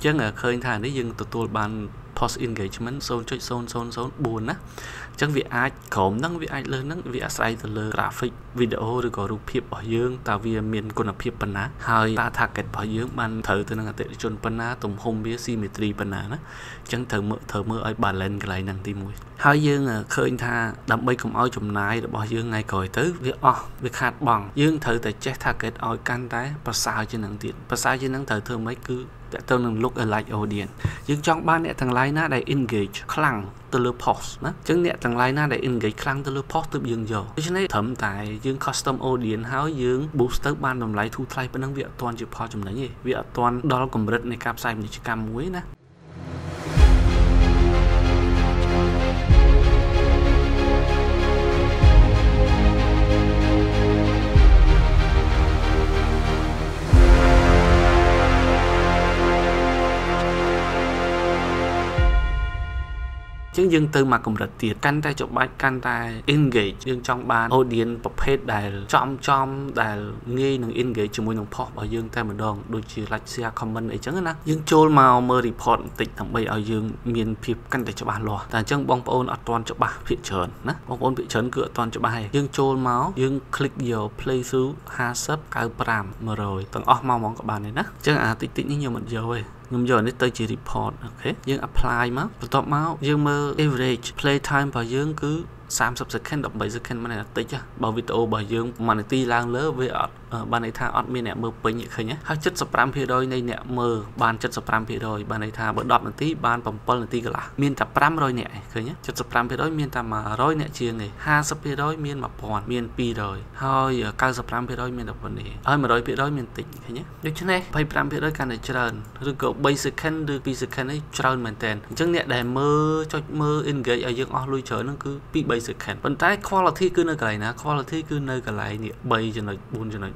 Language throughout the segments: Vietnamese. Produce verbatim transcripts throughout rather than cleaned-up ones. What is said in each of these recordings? Chẳng là khơi thằng đấy dừng tụt tụt bàn post engagement zone chơi zone zone zone buồn á. Chẳng vì ai khổng năng vì ai lớn năng vì ai sai từ lơ graphic video rồi có chụp phim bảo dương tạo vì miền con là phim bận á. Hai ta thạc cái bảo dương ban thử từ năng tệ chôn bận á tụm home bia symmetry bận á. Chẳng thử mỡ thử mỡ ai balance cái này năng ti mùi. Hai dương là khơi thằng đậm bay cùng ao chùm này đã bảo dương ngay còi tới việc o việc hạt bằng dương thử tại check thạc cái ao can tái và sao trên năng tiền và sao trên năng thử thường mấy cứ tôi nâng look alike audience nhưng trong ba nét thằng lái na để engage khăng từ lơ post nữa chứng nét thằng lái na để engage khăng từ lơ post từ dương giờ cho nên thẩm tại dương custom audience háo dương booster ban đồng lái thu thay bên năng việc toàn chụp post chụp đấy gì việc toàn đó cũng rất này cam sai mình chỉ cam muối nè. Chứng dương từ mà cũng rất tiệt căn tay chụp bạch căn tay engage dương trong ban audience bập hết đài chom chom đài nghe nằng engage chúng mình nằng pop ở dương tay mình đòn đôi chỉ like share comment ấy chẳng nữa dương trôi màu mờ report tịnh thằng bây ở dương miền phìp căn tay chụp bàn lò tại chân bong bóng ở toàn chụp bạc thị trấn nè bong bóng thị trấn cửa toàn chụp bài dương trôi máu dương click vào play through ha sub cao pram mà rồi tầng off màu mong các bạn này nè chứ à tịnh tịnh như nhiều mình giờ ấy ngầm giờ nít tới chỉ report ok dương apply máu top máu dương mơ average playtime và dương cứ ba mươi second mười bảy second mà này tích chứ bảo video bảo dương mà này ti lang lỡ với ở ban này tha admin nè mơ pin vậy khơi nhé hai chất spam phía đôi này nè mơ ban chất spam phía đôi ban này tha bớt đọt một tí ban bấm pol một tí cả miên tập spam rồi nè khơi nhé chất spam phía đôi miên tập mà rồi nè chia này ha sắp phía đôi miên mà còn miên pi rồi thôi cao spam phía đôi miên tập vấn đề thôi mà đôi phía đôi miên tịnh khơi nhé được chứ này pay spam phía đôi càng để trơn được cậu bay second được pi second ấy trơn mình tên chứng nè để mơ cho mơ in gậy ở dương o lui chở nó cứ pi bay second vận tải quality cứ nơi cái này nè quality cứ nơi cái này nè bay cho nó buồn cho nó nè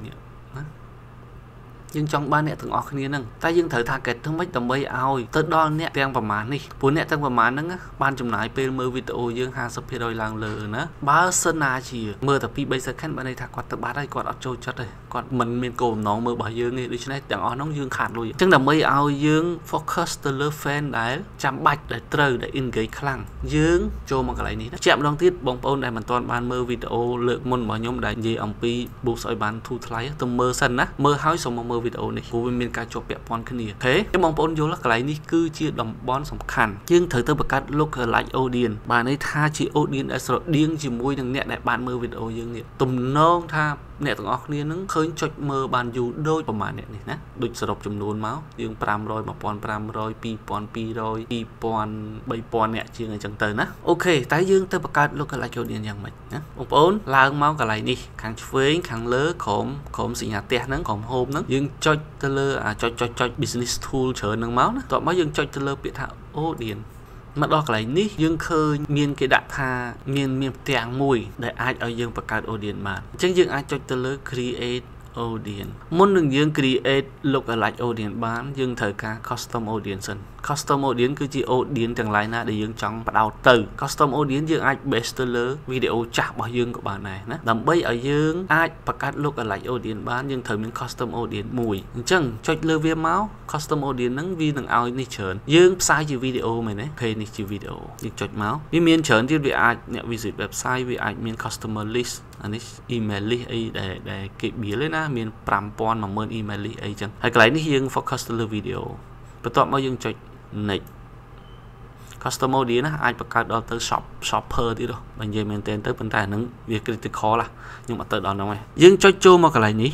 nhưng trong ba nét thường ở kia nâng ta dương thử thà kết thương mấy tầm bay aoi tới đo nét tăng và mán đi bốn nét tăng và mán nâng á ban chụm nái pm video dương hà sập phía đôi làng lờ nữa ba sơn na chỉ mơ tập pi bây giờ khăn bạn này thà quạt tập ba đây quạt ở châu chất đây còn mình miền cổ nó mơ bảo dương này đi trên này tăng ở nóng dương khản luôn chứng là mấy aoi dương focus từ lơ fan đấy chạm bạch để trời để in cái khăn dương cho một cái này ní chạm long tiết bóng bóng này mình toàn ban mơ video lượng môn bảo nhóm đại gì ông pi buộc sợi bán thu thái tầm mơ sân á mơ hái xong mơ video này của mình cả chụp đẹp con cái này thế cái mong muốn vô là cái này cứ chia đồng bón sòng khăn nhưng thời tôi bật cắt lúc lại audience bạn ấy tha chỉ audience đã sợ điên chỉ môi đằng nhẹ lại bạn mơ video dương này tùm non tha nè thằng ngọc này nó khơi chọi mơ bàn dù đôi của mà nè này nè đôi sờ đọc chùm nôn máu dương pram rồi mà pon pram rồi pi pon pi rồi pi pon bay pon nè chia người chẳng tới nè ok tái dương tôi bật cắt lúc lại audience rằng mình nè ông bốn la máu cái này đi kháng phế kháng lớ khổm khổm xịn nhà tẹt nó khổm hôm nó dương cho tơ lơ à cho cho cho business tool chở nâng máu nó tọa máu dương cho tơ lơ biệt thạo ô điền mà đó cái này dương khơi miên cái đạn tha miên miên tẹng mùi để ai ở dương và card ô điền mà chứ dương ai cho tơ lơ create audience muốn đừng dương create look alike audience bán dương thời ca custom audience custom audience cứ chỉ audience thằng lái na để dương trong bắt đầu từ custom audience dương ai bestseller video chạm bảo dương của bạn này nè làm bây ở dương ai bắt cắt look alike audience bán dương thời miếng custom audience mùi chẳng cho lơ viêm máu custom audience nắng vi thằng ao này chớn dương sai chỉ video mày đấy pay này chỉ video dương chọn máu vì miền chớn chứ vì ai nhẹ visit website vì ai miền customer list anh ấy email list ấy để để kịp biến lên na miền pram pon mà mơn email list ấy chẳng hay cái này dương focus lơ video bắt đầu bao dương chọn này custom audience á ai bắt đầu tới shop shopper đi đâu bây giờ mình tên tới vấn đề nắng việc critical là nhưng mà tới đó đâu này dương cho chu mà cái này nhỉ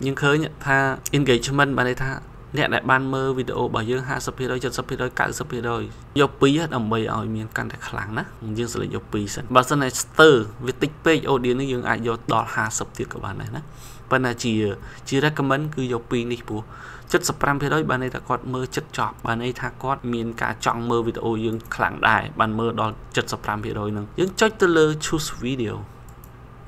nhưng khơi nhận tha engagement bạn đây tha nè đại ban mơ video bảo dương hai sắp phía đôi chân sắp phía đôi cạn sắp phía đôi dọc pí hết ẩm bầy ở miền căn đại kháng nè dương sẽ lấy dọc pí sẵn và sân này từ việc tích page audience dương ai do đọt hai sắp tiệt các bạn này nè bạn là chỉ chỉ recommend cứ dọc pí đi bố chất spam phía đôi bạn này ta có mơ chất chọc bạn ấy tha có miền cả chọn mơ video dương kháng đại bạn mơ đọt chất spam phía đôi nè dương cho từ lơ choose video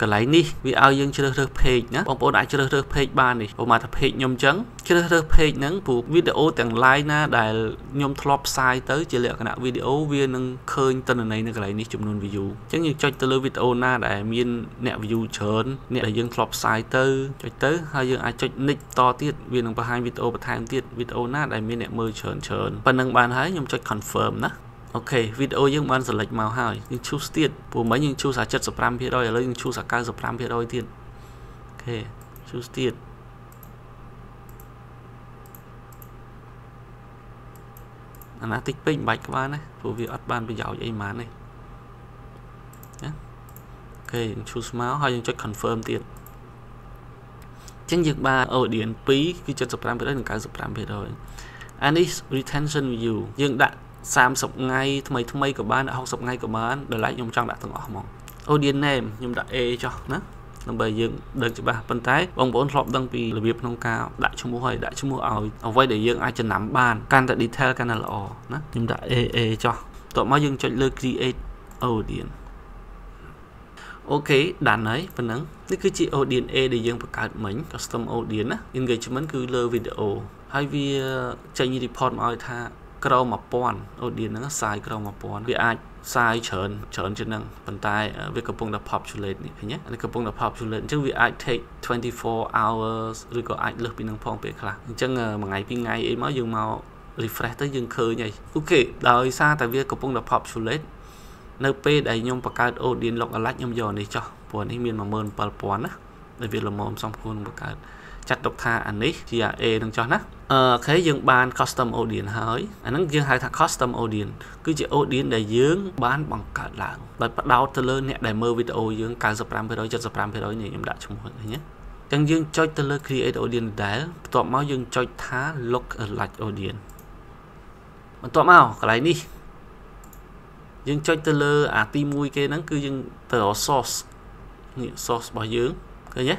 cái này ní vì ao dân chơi được page nhé, ông bố đã chơi được page ba này, ông mà tập page nhom trắng chơi được page nắng phụ video tặng like na đại nhom top size tới chỉ lệ cái video viên nâng khơi tên này nè cái này ní chụp luôn view, chẳng như cho tới video na đại miên nẹt view chớn nẹt đại dân top size tới cho tới hai dân ai cho nick to tiết viên nâng ba hai video ba hai tiết video na đại miên nẹt mơ chớn chớn, phần nâng bàn hái nhom cho confirm đó. Ok, video dương ban sẽ lệch màu hai, nhưng chú tiết, bố mấy nhưng chú sẽ chất sập ram phía đôi, là nhưng chú sẽ cao sập ram phía đôi tiết. Ok, chú tiết. Anh đã tích bình bạch các bạn này, bố vì ớt ban bây giờ dạy mán này. Ok, chú máu, hai nhưng chất confirm tiết. Chẳng dược ba ở điện phí, khi chất sập ram phía đôi, là cao sập ram phía đôi. And it's retention view, dương đại ba mươi ngày thầm mấy thầm mấy của bạn đã sáu mươi ngày của bạn để lại nhóm trong đã từng ổng mong Odin name nhóm đã e cho nó làm bởi dưỡng đơn cho bà phân tái ông bốn lọc đăng vì là việc nông cao đại chung mua hồi đại chung mua ỏi ở quay để dưỡng ai chân nắm bàn can tại detail can là lọ nó nhóm đã e e cho tụi má dưỡng cho lưu create Odin. Ok, đàn ấy phần nắng nếu cứ chị Odin e để dưỡng vào cả mình custom Odin á engagement cứ lơ video hay vì chạy như report mà ai tha cầu mà pon ở điện nó sai cầu mà pon vì ai sai chớn chớn trên năng vận tải về cặp bông đập populate này nhé anh cặp bông đập populate chứ vì ai take twenty four hours rồi có ai lướt pin năng phong về khá chẳng mà ngày pin ngày em mới dùng màu refresh tới dừng khơi nhảy. Ok, đời xa tại vì cặp bông đập populate nơi p đầy nhom bạc cát ở điện lọc lách nhom giò này cho buồn hay miền mà mơn pal pon á tại vì là mồm xong khuôn bạc cát chặt độc tha anh ấy thì à e đang cho nó khế dương ban custom audience hỏi anh ấy dương hai thằng custom audience cứ chỉ audience để dương bán bằng cả làng bật bắt đầu từ lớn nhẹ để mơ video dương cả sập ram phải đối chất sập ram phải đối này em đã chung hội nhé chẳng dương cho từ lớn create audience để tọa máu dương cho thá look alike audience tọa máu cái này đi dương cho từ lớn à ti mui kia nó cứ dương từ source nghĩa source bỏ dương cái nhé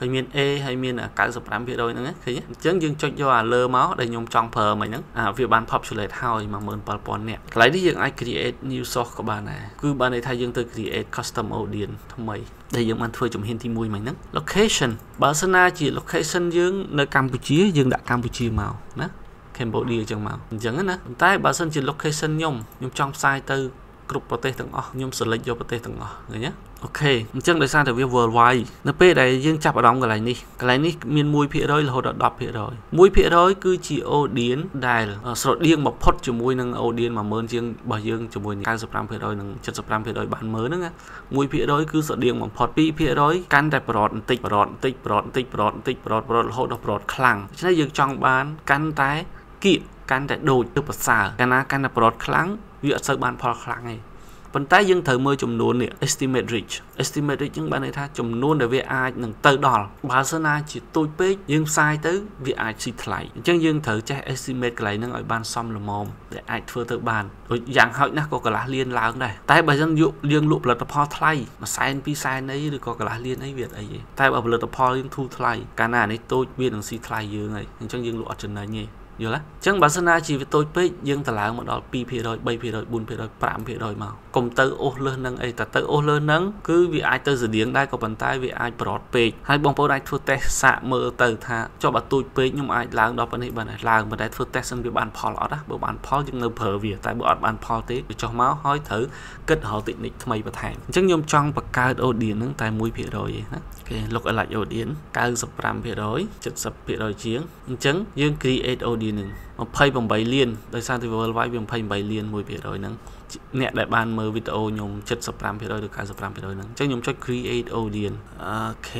cái miền e hay miền à cả sập ram phía đôi nữa thấy nhé chứng dương cho do à lơ máu để nhôm trong phờ mày nữa à việc ban populate house mà mượn palpon nè lấy đi dương ai create new source của bạn này cứ bạn này thay dương từ create custom audience thằng mày đây dương anh thuê chụp hình thì mùi mày nữa location Barcelona chỉ location dương nơi Campuchia dương đã Campuchia màu nè Cambodia chẳng màu chẳng nữa tại Barcelona chỉ location nhôm nhôm trong size từ group protein thằng o nhôm select vô protein thằng o người nhé. Ok, chẳng để sang từ việc worldwide nó p này riêng chặt ở đóng cái này đi cái này đi miền mùi phía đôi là hồi đọt đọp phía đôi mùi phía đôi cứ chỉ ô điên đài sọt điên mà post cho mùi năng ô điên mà mơn riêng bảo riêng cho mùi cao sập ram phía đôi năng chất sập ram phía đôi bán mới nữa nghe mùi phía đôi cứ sọt điên mà post pi phía đôi can đẹp bọt tịt bọt tịt bọt tịt bọt tịt bọt bọt hồi đọt bọt khăng cho nên riêng trong bán can tái kỵ can đại đồ từ bờ xả can á can đẹp bọt khăng việc sơ bán post khăng này phần tay dân thời mơ chùm nôn nè estimate rich estimate rich những bạn này tha chùm nôn để vi ai nâng tờ đỏ Barcelona chỉ tôi biết nhưng sai tới vi ai xịt lại chẳng dân thử chạy estimate lại nâng ở ban xong là mồm để ai thưa tự bàn rồi dạng hỏi nó có cả lá liên là này tay bà dân dụ liên lụp là tập hoa thay mà sai anh pi sai đấy được có cả lá liên ấy việc ấy gì tay bà là tập hoa liên thu thay cả nà này tôi biết rằng xịt lại dương này chẳng dân lụa trên này nhỉ nhiều lắm chẳng Barcelona chỉ với tôi biết nhưng ta là một đó pi phía rồi bay phía rồi buồn phía rồi phạm phía rồi mà cùng tới ô lên nâng ấy ta tới ô lên nâng cứ vì ai tới dự điếng đây có bàn tay vì ai bọt page hay bóng phố đây thua test xạ mơ từ thà cho bà tôi biết nhưng ai là đó vấn đề bà này là mà đây thua test xanh vì bàn phò lọ đó bởi bàn phò những người phở việc tại bọn bàn phò tế để cho máu hỏi thử kết hợp tịnh định mày và thành chắc nhôm trong và cao ô điển nâng tại mũi phía rồi cái lục ở lại ô điển cao sập ram phía rồi chất sập phía rồi chiến chứng dương create audio mà pay bằng bảy liên đời sang thì vừa vay bằng pay bảy liên mùi phía rồi nắng nhẹ đại ban mơ video nhôm chất sập ram phía rồi được cả sập ram phía rồi nắng chắc nhôm cho create audience. Ok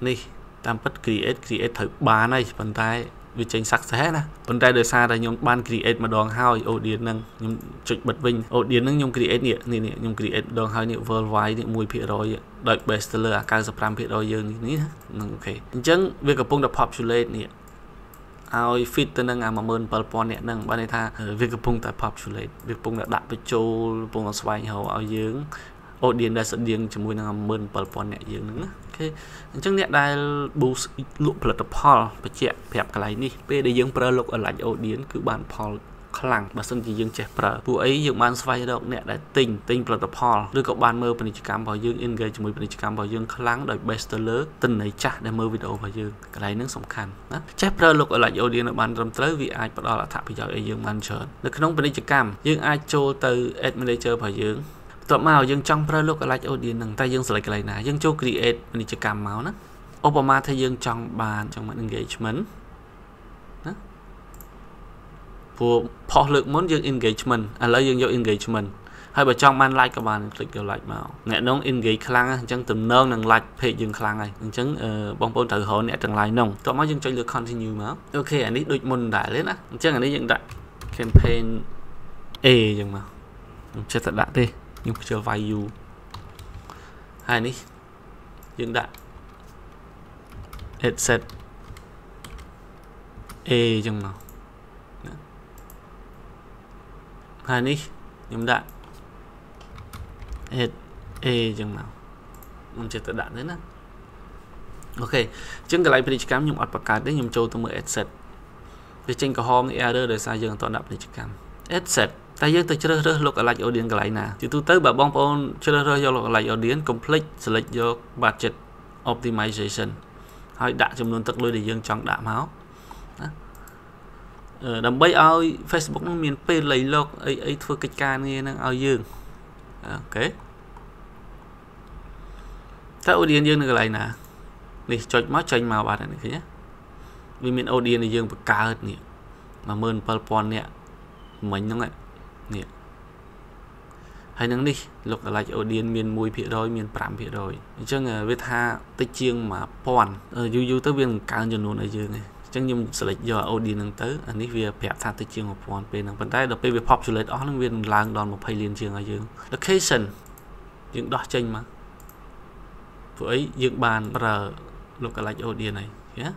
này tam bất create create thử ba này phần tay vì chính xác sẽ nè phần tay đời xa là nhôm ban create mà đoàn hao audience nâng nhôm trịch bật vinh audience nâng nhôm create nhẹ này nhẹ nhôm create đoàn hao nhẹ vừa vay nhẹ mùi phía rồi đợi bestseller à cả sập ram phía rồi giờ này. Ok chẳng việc gặp phong đập populate nhẹ ao fit tên năng à mà mơn palpon nè năng ban này tha việc gặp phung tại populate việc phung đã đặt với châu phung là xoay hầu ao dướng ô điền đại sự điền chỉ mùi năng à mơn palpon nè dướng nữa. Ok trước nè đại boost lụp là tập hall và chẹt đẹp cái này đi p để dướng pro lục ở lại ô điền cứ bàn hall khăn lằng mà xưng gì dương chè bờ vụ ấy dương ban xoay động nè đã tình tình bờ tập hòn đưa cậu ban mơ bên chỉ cam vào dương engage cho mình bên chỉ cam vào dương khăn lằng đợi bestseller tình này chả để mơ video vào dương cái này nó sòng khăn đó chè bờ lục ở lại audio ban làm tới vì ai bắt đầu là thả bây giờ dương ban chở được cái nông bên chỉ cam dương ai cho từ administrator vào dương tập màu dương trong bờ lục ở lại audio nằng tay dương sợi cái này nè dương cho create bên chỉ cam máu đó Obama thay dương trong bàn trong mạng engagement của họ lực muốn dương engagement à lấy dương vô engagement hay bà trong ban like các bạn click vào like màu nè nóng engage khăn chẳng từng nơn nâng like thì dương khăn này chẳng bông bông thử hỏi nè chẳng like nông tao mới dương cho lượt continue máu ok anh ấy đôi mình đại lên á chắc anh ấy dựng đại campaign e nhưng mà chưa thật đã đi nhưng chưa value hai đi dựng đại headset e nhưng mà hai ní nhóm đạn hết e chừng nào mình sẽ tự đạn đấy nè ok chứng cái lại phải đi cam nhung ọt bạc cát đấy nhung châu tôi mới headset về trên cả hom error để sai dừng toàn đập để chỉ cam headset tại dương tôi chơi rơi lục ở lại ở điện cái lại nè thì tôi tới bà bong bong chơi rơi do lục ở lại ở điện complete select do budget optimization hỏi đạn trong luôn tật lôi để dương trong đạn máu đầm bay ơi Facebook nó miền P lấy lộc ấy ấy thưa kịch ca nghe năng ao dương ok theo Odin dương này lại nè đi cho má tranh màu bạn này nhé vì miền Odin này dương cá hết nhỉ mà mơn palpon nhẹ mình nó lại nhỉ hay nắng đi lộc là lại Odin miền mùi phía đôi miền pram phía đôi chứ người biết ha tây chiêng mà pon du du tới viên cá nhiều luôn ở dương này chẳng nhung sẽ lấy giờ Odin đang tới anh ấy về phép tha tới chương một phần bên đang vận tải được về pop lấy đó đang viên làng đòn một hay liên chương ở dương location những đó tranh mà với dương bàn bờ lục cái lạch Odin này nhé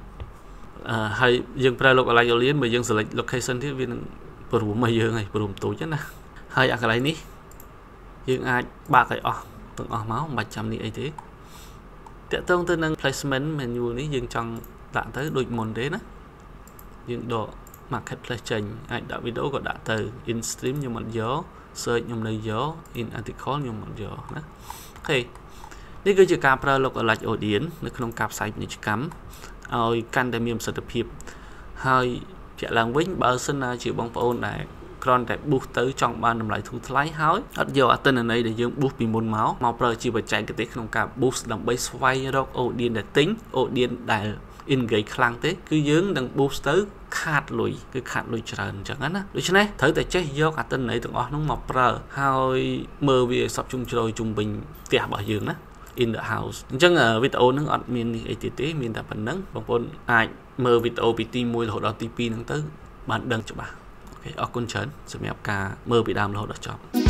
hay dương bờ lục cái lạch Odin mà dương sẽ lấy location thì viên bờ rùm mà dương này bờ rùm tối nhất nè hay cái này ní dương ai ba cái o từng o máu bảy trăm này thế tiện tương tư năng placement menu ní dương trong đã tới đôi môn đến á nhưng độ marketplace trình anh đã video gọi đã từ in stream như một gió search nhầm nơi gió in article như một gió đó thì đi cái chữ cáp ra lục ở lại ổ điển nó không cáp sạch như chữ cắm rồi căn để miệng sự tập hiệp hơi chạy làng vĩnh bờ sân chữ bóng phôn này còn để buộc tới trong ban nằm lại thu lái hói ở giờ tên ở đây để dương buộc bị môn máu màu rơi chỉ phải chạy cái tết không cả buộc làm bay xoay đó ổ điển để tính ổ điển đại engage khăn thế cứ dướng đang boost tới khát lùi cứ khát lùi trần chẳng hạn á đối chứ này thấy tại chết do cả tên này tưởng nó mọc rờ hơi mơ về sập chung rồi trung bình tẹo bảo dưỡng á in the house chẳng ở video nó ở miền tây miền tây phần nắng bằng con ai mơ video bị tim môi hộ đó tivi nắng tới bạn đừng cho bà ok ở con chấn sẽ mèo cả mơ bị đam là hộ đó cho